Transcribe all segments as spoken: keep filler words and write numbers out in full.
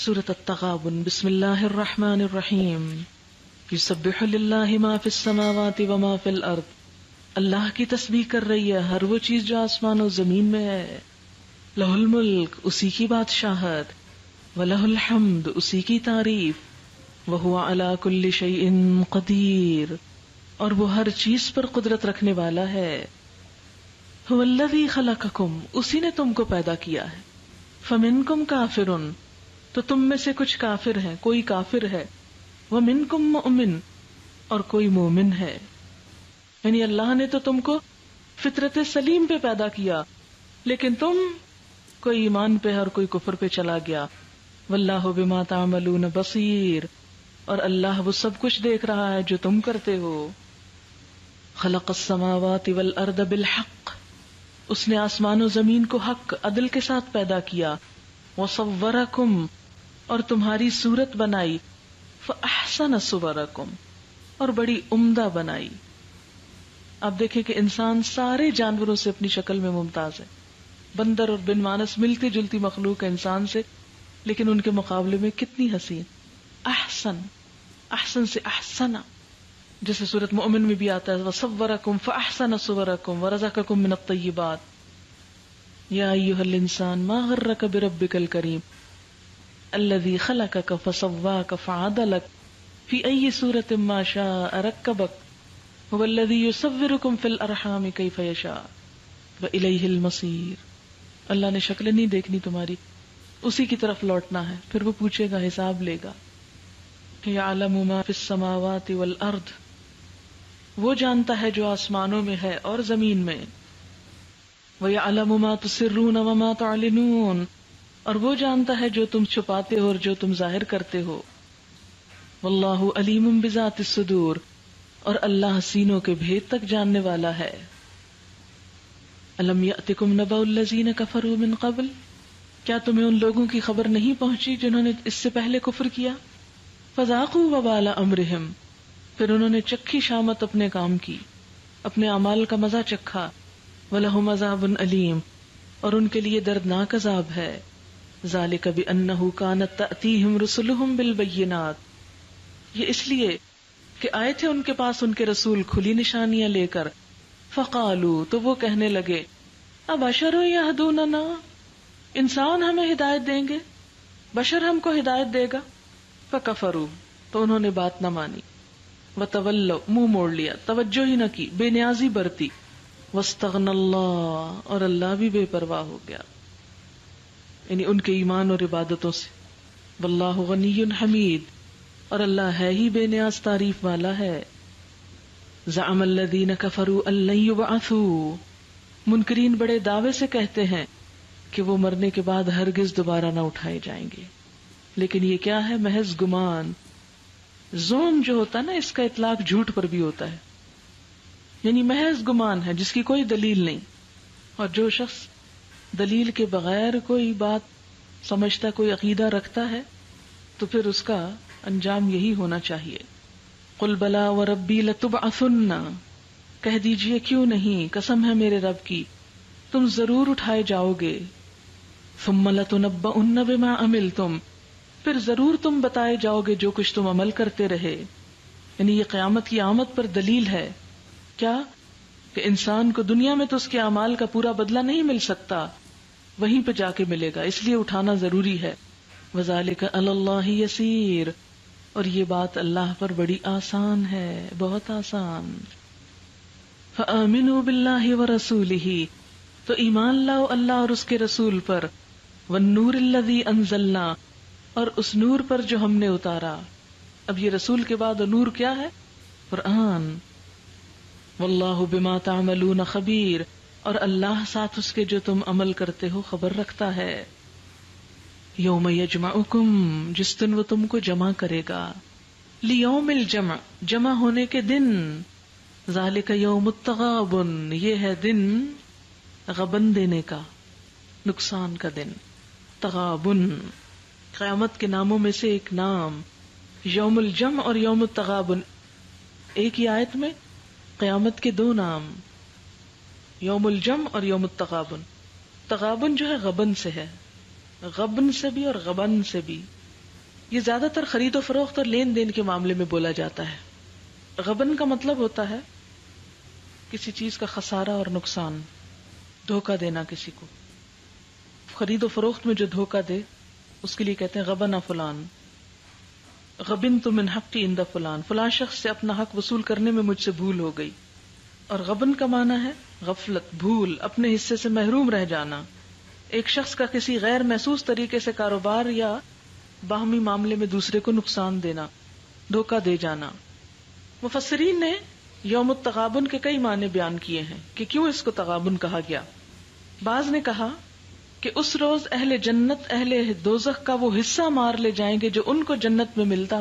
सूरत तगाबुन बिस्मिल्लाहिर्रहमानिर्रहीम। युसब्बिहु लिल्लाहि मा फिस समावाति व मा फिल अर्द। अल्लाह की तस्बीह कर रही है हर वो चीज जो आसमान और जमीन में है। लहुल मुल्क, उसी की बादशाहत। व लहुल हम्द, उसी की तारीफ। व हुवा अला कुल्लि शैइन कदीर, और वो हर चीज पर कुदरत रखने वाला है। हुवल्लज़ी खलककुम, उसी ने तुमको पैदा किया है। फमिनकुम काफिरुन, तो तुम में से कुछ काफिर हैं, कोई काफिर है। व मिनकुम मुमिन, और कोई मोमिन है। यानी अल्लाह ने तो तुमको फितरत सलीम पे पैदा किया, लेकिन तुम कोई ईमान पे और कोई कुफर पे चला गया। वल्लाहु बिमा तामलून बसीर, और अल्लाह वो सब कुछ देख रहा है जो तुम करते हो। खलक़स समावाति वल अर्द बिल हक़, उसने आसमान और जमीन को हक, अदल के साथ पैदा किया। वसव्वरकुम, और तुम्हारी सूरत बनाई। फअहसन सुवरकुम, और बड़ी उम्दा बनाई। आप देखें कि इंसान सारे जानवरों से अपनी शक्ल में मुमताज है। बंदर और बिन मानस मिलती जुलती मखलूक है इंसान से, लेकिन उनके मुकाबले में कितनी हसीन। अहसन, अहसन से अहसना, जैसे सूरत मोमिन में भी आता है। वसव्वरकुम फअहसन सुवरकुम वरज़क़कुम मिन अत-तय्यिबात। या अय्युहल इंसान मा गर्रक बिरब्बिकल करीम अल्लज़ी खलक़क फसव्वाक फअदलक फी अय्यि सूरतिन मा शाअ रक्कबक हुवल्लज़ी युसव्विरुकुम फिल अरहाम कैफ़ यशा व इलैहिल मसीर। अल्लाह ने शक्ल नहीं देखनी तुम्हारी, उसी की तरफ लौटना है, फिर वो पूछेगा, हिसाब लेगा। याअलमु मा फ़िस समावाति वल अर्द, वो जानता है जो आसमानों में है और जमीन में। वयअलमु मा तुसिर्रून व मा तुअलिनून, और वो जानता है जो तुम छुपाते हो और जो तुम जाहिर करते हो। वल्लाहु अलीमुम बिज़ातिस सुदूर, और अल्लाह सीनों के भेद तक जानने वाला है। अलम यातिकुम नबउल लज़ीना कफरू मिन क़ब्ल, क्या तुम्हें उन लोगों की खबर नहीं पहुंची जिन्होंने इससे पहले कुफ्र किया। फज़ाक़ू वबाल अम्रिहिम, फिर उन्होंने चखी शामत अपने काम की, अपने अमाल का मजा चखा। वलहुम अज़ाबुन अलीम, और उनके लिए दर्दनाक अज़ाब है। ज़ालिका बिअन्नहु कानत तअतीहिम रुसुलुहुम बिलबय्यिनात, ये इसलिए कि आए थे उनके पास उनके रसूल खुली निशानियां लेकर। फ़क़ालू, तो वो कहने लगे, अब बशर यहदूनना, इंसान हमें हिदायत देंगे, बशर हमको हिदायत देगा। फकफरू, तो उन्होंने बात न मानी। वतवल्लो, मुंह मोड़ लिया, तवज्जो ही न की, बेनियाजी बरती। वस्तगनल्लाह, और अल्लाह भी बेपरवाह हो गया, यानी उनके ईमान और इबादतों से। वल्लाहु गनीयुन हमीद, और अल्लाह है ही बेनियाज तारीफ वाला है। ज़अमल्लज़ीना कफरू अल्लन युबअसू, मुनकरीन बड़े दावे से कहते हैं कि वो मरने के बाद हरगिज दोबारा न उठाए जाएंगे, लेकिन ये क्या है, महज गुमान। जोम जो होता है ना, इसका इतलाक झूठ पर भी होता है, यानी महज गुमान है जिसकी कोई दलील नहीं। और जो शख्स दलील के बगैर कोई बात समझता, कोई अकीदा रखता है, तो फिर उसका अंजाम यही होना चाहिए। कुल बला व रब्बी लतुबअसुन्ना, कह दीजिए क्यों नहीं, कसम है मेरे रब की, तुम जरूर उठाए जाओगे। सुम्मा लतुनब्बअन्न बिमा अमिलतुम, फिर जरूर तुम बताए जाओगे जो कुछ तुम अमल करते रहे। यानी ये क़यामत की आमद पर दलील है। क्या कि इंसान को दुनिया में तो उसके अमाल का पूरा बदला नहीं मिल सकता, वहीं पे जाके मिलेगा, इसलिए उठाना जरूरी है। वज़ालिका अलल्लाहि यसीर, और ये बात अल्लाह पर बड़ी आसान है, बहुत आसान। फ़आमिनू बिल्लाहि व रसूलिही, तो ईमान लाओ अल्लाह और उसके रसूल पर। वन्नूरिल्लज़ी अंज़लना, और उस नूर पर जो हमने उतारा। अब ये रसूल के बाद नूर क्या है, कुरान। वल्लाहु बिमा तामलून खबीर, और अल्लाह साथ उसके जो तुम अमल करते हो खबर रखता है। यौम यजमाउकुम, जिस दिन वो तुमको जमा करेगा। लियौमिल जमा, जमा होने के दिन। ज़ालिका यौमुत तगाबुन, ये है दिन गबन देने का, नुकसान का दिन। तगाबुन क़यामत के नामों में से एक नाम। यौमुल जम और यौमुत तगाबुन, एक ही आयत में क़यामत के दो नाम, यौमुल जम और यौमुत तगाबुन। तगाबुन जो है गबन से है, गबन से भी और गबन से भी। ये ज्यादातर खरीदो फरोख्त और लेन देन के मामले में बोला जाता है। गबन का मतलब होता है किसी चीज का खसारा और नुकसान, धोखा देना किसी को। खरीदो फरोख्त में जो धोखा दे उसके लिए कहते हैं गबना फुलान, गबिन तो मिन हक़्क़ी इंदा फुलान, फुलां शख्स से अपना हक वसूल करने में मुझसे भूल हो गई। और गबन का माना है गफलत, भूल, अपने हिस्से से महरूम रह जाना। एक शख्स का किसी गैर महसूस तरीके से कारोबार या बाहमी मामले में दूसरे को नुकसान देना, धोखा दे जाना। मुफस्सरीन ने यौमुत तगाबुन के कई माने बयान किए हैं कि क्यों इसको तगाबुन कहा गया। बाज ने कहा कि उस रोज अहले जन्नत अहले दोजख का वो हिस्सा मार ले जाएंगे जो उनको जन्नत में मिलता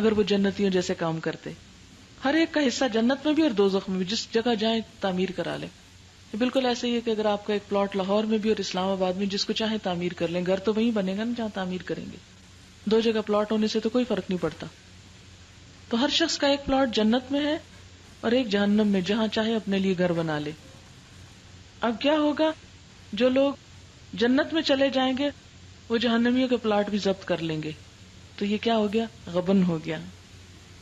अगर वो जन्नतियों जैसे काम करते। हर एक का हिस्सा जन्नत में भी और दोजख में भी, जिस जगह जाए तामीर करा ले। बिल्कुल ऐसे ही है कि अगर आपका एक प्लॉट लाहौर में भी और इस्लामाबाद में, जिसको चाहे तामीर कर लें, घर तो वहीं बनेगा ना जहां तामीर करेंगे। दो जगह प्लॉट होने से तो कोई फर्क नहीं पड़ता। तो हर शख्स का एक प्लॉट जन्नत में है और एक जहन्नम में, जहां चाहे अपने लिए घर बना ले। अब क्या होगा, जो लोग जन्नत में चले जाएंगे वो जहन्नमियों के प्लॉट भी जब्त कर लेंगे। तो ये क्या हो गया, गबन हो गया।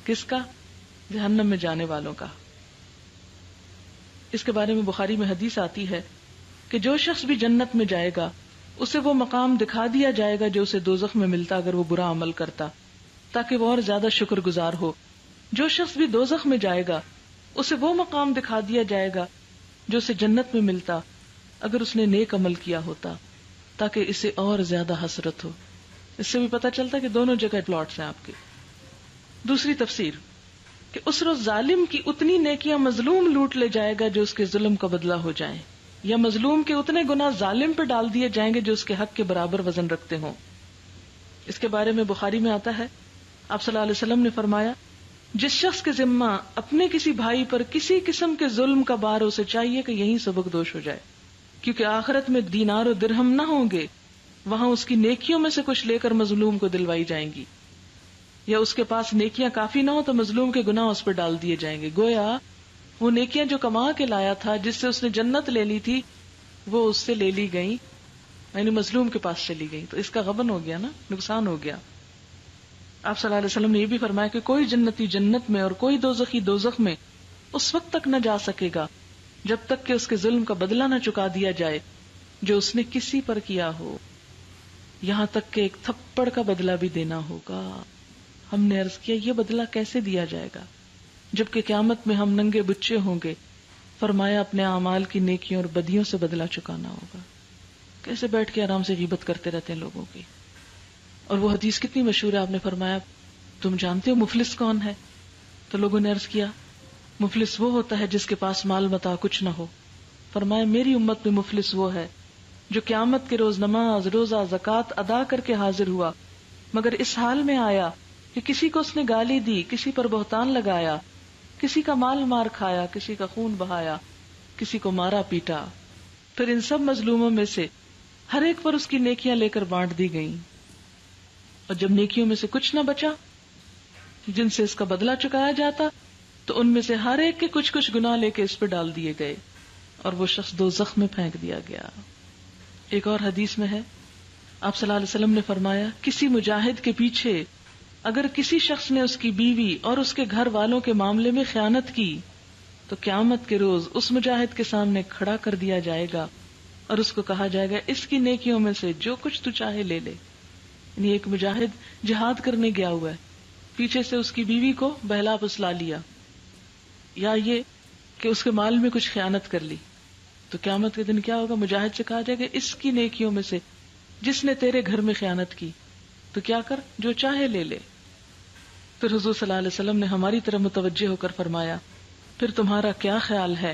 किसका? जहन्नम में जाने वालों का। इसके बारे में बुखारी में हदीस आती है कि जो शख्स भी जन्नत में जाएगा उसे वो मकाम दिखा दिया जाएगा जो उसे दोजख में मिलता अगर वो बुरा अमल करता, ताकि वो और ज्यादा शुक्रगुजार हो। जो शख्स भी दोजख में जाएगा उसे वो मकाम दिखा दिया जाएगा जो उसे जन्नत में मिलता अगर उसने नेक अमल किया होता, ताकि इसे और ज्यादा हसरत हो। इससे भी पता चलता कि दोनों जगह प्लॉट्स हैं आपके। दूसरी तफसीर कि उस रोज जालिम की उतनी नेकियां मजलूम लूट ले जाएगा जो उसके जुल्म का बदला हो जाए, या मजलूम के उतने गुनाह जालिम पर डाल दिए जाएंगे जो उसके हक के बराबर वजन रखते हों। इसके बारे में बुखारी में आता है आप सल्लल्लाहु अलैहि वसल्लम ने फरमाया, जिस शख्स के जिम्मा अपने किसी भाई पर किसी किस्म के जुल्म का बार, उसे चाहिए कि यही सबक दोष हो जाए, क्योंकि आखिरत में दीनार और दिरहम ना होंगे, वहां उसकी नेकियों में से कुछ लेकर मजलूम को दिलवाई जाएंगी, या उसके पास नेकियां काफी ना हो तो मजलूम के गुनाह उस पर डाल दिए जाएंगे। गोया वो नेकियां जो कमा के लाया था, जिससे उसने जन्नत ले ली थी, वो उससे ले ली गई, यानी मजलूम के पास चली गई। तो इसका गबन हो गया ना, नुकसान हो गया। आप सल्लल्लाहु अलैहि वसल्लम ने यह भी फरमाया कि कोई जन्नती जन्नत में और कोई दोजखी दोजख में उस वक्त तक न जा सकेगा जब तक कि उसके जुल्म का बदला न चुका दिया जाए जो उसने किसी पर किया हो, यहां तक कि एक थप्पड़ का बदला भी देना होगा। हमने अर्ज किया यह बदला कैसे दिया जाएगा जबकि क्यामत में हम नंगे बुच्चे होंगे। फरमाया अपने आमाल की नेकियों और बदियों से बदला चुकाना होगा। कैसे बैठ के आराम से गीबत करते रहते हैं लोगों की। और वो हदीस कितनी मशहूर है, आपने फरमाया तुम जानते हो मुफलिस कौन है? तो लोगों ने अर्ज किया मुफलिस वो होता है जिसके पास माल मता कुछ ना हो। फरमाया मेरी उम्मत में मुफलिस वो है जो क्यामत के रोज नमाज रोजा जक़ात अदा करके हाजिर हुआ, मगर इस हाल में आया कि किसी को उसने गाली दी, किसी पर बहतान लगाया, किसी का माल मार खाया, किसी का खून बहाया, किसी को मारा पीटा। फिर इन सब मजलूमों में से हर एक पर उसकी नेकियां लेकर बांट दी गईं, और जब नेकियों में से कुछ न बचा जिनसे इसका बदला चुकाया जाता तो उनमें से हर एक के कुछ कुछ गुनाह लेके इस पर डाल दिए गए, और वो शख्स दोज़ख में फेंक दिया गया। एक और हदीस में है आप सल्लल्लाहु अलैहि वसल्लम ने फरमाया, किसी मुजाहिद के पीछे अगर किसी शख्स ने उसकी बीवी और उसके घर वालों के मामले में खयानत की तो क्यामत के रोज उस मुजाहिद के सामने खड़ा कर दिया जाएगा और उसको कहा जाएगा इसकी नेकियों में से जो कुछ तू चाहे ले ले। यानी एक मुजाहिद जिहाद करने गया हुआ है, पीछे से उसकी बीवी को बहला फुसला लिया, या ये कि उसके माल में कुछ खयानत कर ली, तो क्यामत के दिन क्या होगा, मुजाहिद से कहा जाएगा इसकी नेकियों में से जिसने तेरे घर में खयानत की तो क्या कर, जो चाहे ले ले। फिर हुजूर सल्लल्लाहु अलैहि वसल्लम ने हमारी तरफ मुतवज्जे होकर फरमाया, फिर तुम्हारा क्या ख्याल है,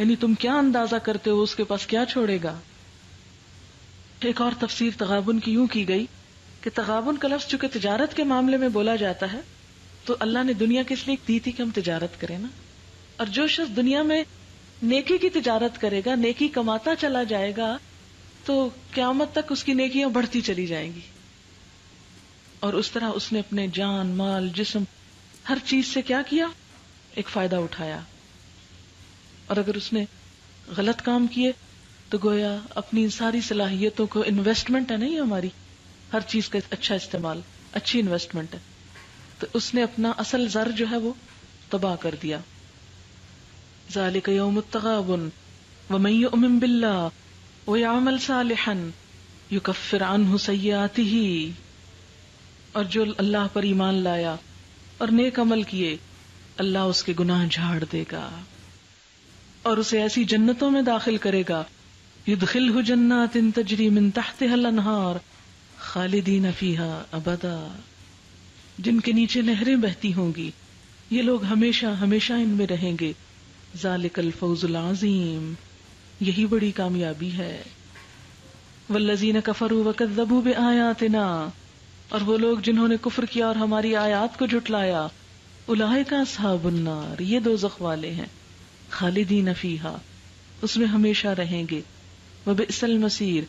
यानी तुम क्या अंदाजा करते हो उसके पास क्या छोड़ेगा। एक और तफसीर तगाबुन की यूं की गई कि तगाबुन का लफ्ज चूंकि तिजारत के मामले में बोला जाता है, तो अल्लाह ने दुनिया किस लिए दी थी कि हम तिजारत करें ना। और जो शख्स दुनिया में नेकी की तिजारत करेगा, नेकी कमाता चला जाएगा, तो क़यामत तक उसकी नेकियां बढ़ती चली जाएंगी। और उस तरह उसने अपने जान माल जिस्म हर चीज से क्या किया, एक फायदा उठाया। और अगर उसने गलत काम किए तो गोया अपनी इन सारी सलाहियतों को, इन्वेस्टमेंट है नहीं हमारी, हर चीज का अच्छा इस्तेमाल, अच्छी इन्वेस्टमेंट है, तो उसने अपना असल जर जो है वो तबाह कर दिया। ज़ालिक यौमुत तगाबुन व मन युमिन बिल्लाह व यअमल सालिहन युकफ्फिर अन्हु सय्यातिही। और जो अल्लाह पर ईमान लाया और नेक अमल किए, अल्लाह उसके गुनाह झाड़ देगा और उसे ऐसी जन्नतों में दाखिल करेगा, युदखिलहु जन्नातिन तजरी मिन तहतिहल अनहार खालिदीन फीहा अबदा, जिनके नीचे नहरें बहती होंगी, ये लोग हमेशा हमेशा इनमें रहेंगे। ज़ालिकल फौज़ुल अज़ीम, यही बड़ी कामयाबी है। वल्लज़ीन कफरू वकज़्ज़बू बिआयातिना, और वो लोग जिन्होंने कुफ्र किया और हमारी आयात को झुटलाया, उलाइका असहाबुन नार, ये दोज़ख वाले हैं। खालिदीन फीहा, उसमें हमेशा रहेंगे। व बिअसल मसीर,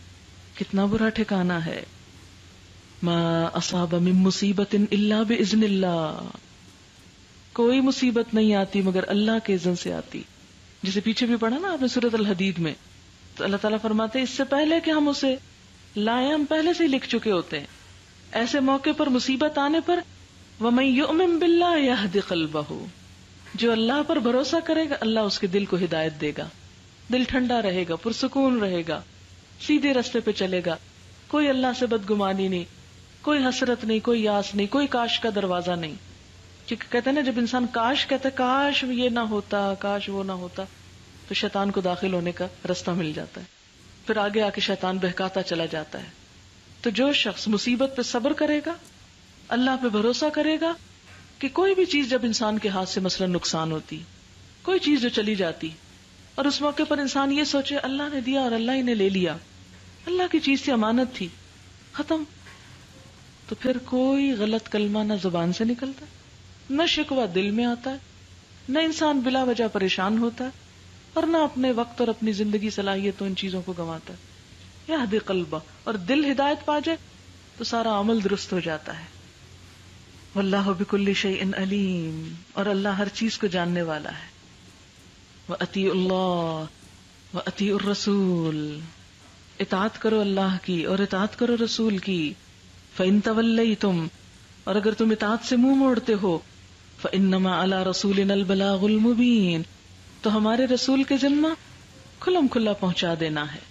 कितना बुरा ठिकाना है। मा असाब मिन मुसीबतिन इल्ला बिइज़्निल्लाह, कोई मुसीबत नहीं आती मगर अल्लाह के इज़्न से आती। जिसे पीछे भी पढ़ा ना आपने सूरत अल हदीद में, तो अल्लाह ताला फरमाते हैं इससे पहले कि हम उसे लाए हम पहले से ही लिख चुके होते हैं। ऐसे मौके पर मुसीबत आने पर व मन युमिन बिल्लाह यहदी क़ल्बहु, जो अल्लाह पर भरोसा करेगा अल्लाह उसके दिल को हिदायत देगा, दिल ठंडा रहेगा, पुरसुकून रहेगा, सीधे रास्ते पे चलेगा, कोई अल्लाह से बदगुमानी नहीं, कोई हसरत नहीं, कोई यास नहीं, कोई काश का दरवाजा नहीं। क्योंकि कहते हैं ना, जब इंसान काश कहता है, काश ये ना होता, काश वो ना होता, तो शैतान को दाखिल होने का रास्ता मिल जाता है, फिर आगे आके शैतान बहकाता चला जाता है। तो जो शख्स मुसीबत पे सब्र करेगा, अल्लाह पे भरोसा करेगा कि कोई भी चीज जब इंसान के हाथ से मसलन नुकसान होती, कोई चीज जो चली जाती, और उस मौके पर इंसान ये सोचे अल्लाह ने दिया और अल्लाह ने ले लिया, अल्लाह की चीज से अमानत थी, खत्म, तो फिर कोई गलत कलमा ना जुबान से निकलता, न शिकवा दिल में आता है, न इंसान बिला वजह परेशान होता है, और न अपने वक्त और अपनी जिंदगी सलाहियतों इन चीजों को गंवाता है। यहदी क़ल्बा, और दिल हिदायत पा जाए तो सारा अमल दुरुस्त हो जाता है। वल्लाहु बिकुल्लि शैइन अलीम, और अल्लाह हर चीज को जानने वाला है। व अती अल्लाह व अती रसूल, इतात करो अल्लाह की और इतात करो रसूल की। फ़इन तवल्लैतुम, और अगर तुम इतात से मुंह मोड़ते हो, फ़इन्नमा अला रसूलिना अल-बलागुल मुबीन, तो हमारे रसूल के जिम्मा खुलम खुल्ला पहुंचा देना है।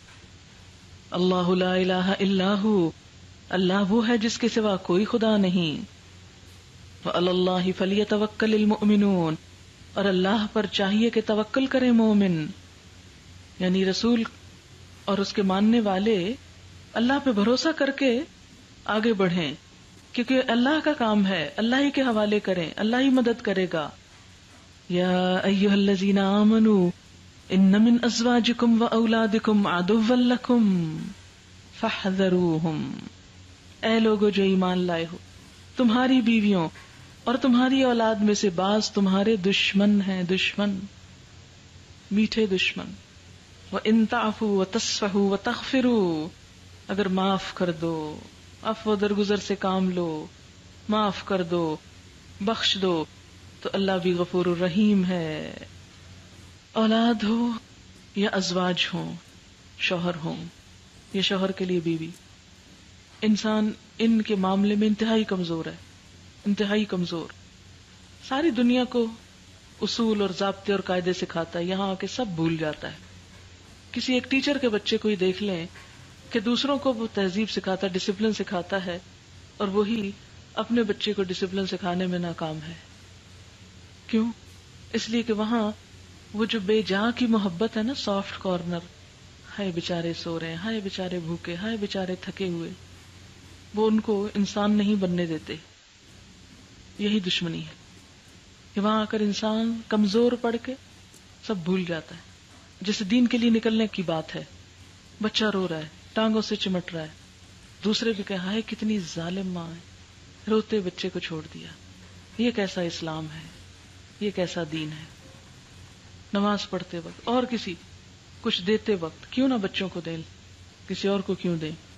अल्लाहु ला इलाहा इल्लाहु, अल्लाह वो है जिसके सिवा कोई खुदा नहीं। व अल्लाहि फलियतवक्कलिल मुमिनून, और अल्लाह पर चाहिए कि तवक्कल करें मोमिन। यानी रसूल और उसके मानने वाले अल्लाह पे भरोसा करके आगे बढ़ें, क्योंकि अल्लाह का काम है, अल्लाह ही के हवाले करें, अल्लाह ही मदद करेगा। या अय्युहल्लज़ीना आमनू इन्न मिन अज़वाजिकुम व औलादिकुम अदुव्वन लकुम फ़हज़रूहुम, ऐ लोगो जो ईमान लाए हो, तुम्हारी बीवियों और तुम्हारी औलाद में से बाज तुम्हारे दुश्मन हैं, दुश्मन, मीठे दुश्मन। व इन ताफू व तस्फहू व तगफिरू, अगर माफ कर दो, अफ़्व दरगुजर से काम लो, माफ कर दो, बख्श दो, तो अल्लाह भी गफूर रहीम है। औलाद हो या अजवाज हो, शौहर हो या शौहर के लिए बीवी, इंसान इनके मामले में इंतहाई कमजोर है, इंतहाई कमजोर। सारी दुनिया को उसूल और ज़ाब्ते और कायदे सिखाता है, यहाँ आके सब भूल जाता है। किसी एक टीचर के बच्चे को ही देख लें कि दूसरों को वो तहजीब सिखाता, डिसिप्लिन सिखाता है, और वही अपने बच्चे को डिसिप्लिन सिखाने में नाकाम है। क्यों? इसलिए कि वहां वो जो बेजा की मोहब्बत है ना, सॉफ्ट कॉर्नर, हाय बेचारे सो रहे हैं, हाय बेचारे भूखे, हाय बेचारे थके हुए, वो उनको इंसान नहीं बनने देते। यही दुश्मनी है कि वहां आकर इंसान कमजोर पड़ के सब भूल जाता है। जैसे दीन के लिए निकलने की बात है, बच्चा रो रहा है, टांगों से चिमट रहा है, दूसरे भी कहा है कितनी जालिम माँ है, रोते बच्चे को छोड़ दिया। ये कैसा इस्लाम है, ये कैसा दीन है। नमाज पढ़ते वक्त और किसी कुछ देते वक्त क्यों ना बच्चों को दें, किसी और को क्यों दें।